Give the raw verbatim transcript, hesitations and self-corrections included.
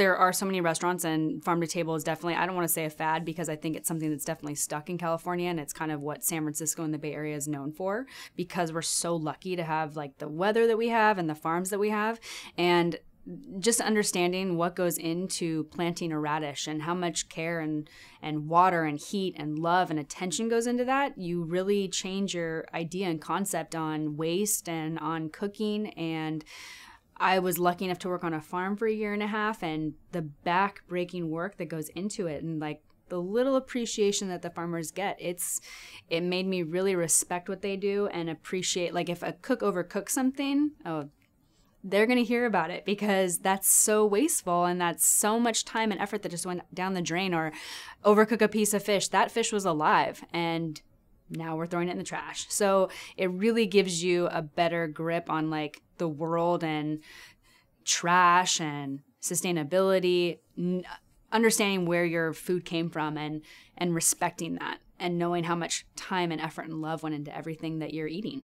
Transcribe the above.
there are so many restaurants, and farm to table is definitely, I don't want to say a fad, because I think it's something that's definitely stuck in California, and it's kind of what San Francisco and the Bay Area is known for, because we're so lucky to have like the weather that we have and the farms that we have. And just understanding what goes into planting a radish and how much care and, and water and heat and love and attention goes into that, you really change your idea and concept on waste and on cooking. And I was lucky enough to work on a farm for a year and a half, and the back-breaking work that goes into it, and like the little appreciation that the farmers get, it's it made me really respect what they do and appreciate, like if a cook overcooks something, oh, they're going to hear about it, because that's so wasteful, and that's so much time and effort that just went down the drain. Or overcook a piece of fish. That fish was alive, and now we're throwing it in the trash. So it really gives you a better grip on like the world and trash and sustainability, understanding where your food came from, and, and respecting that, and knowing how much time and effort and love went into everything that you're eating.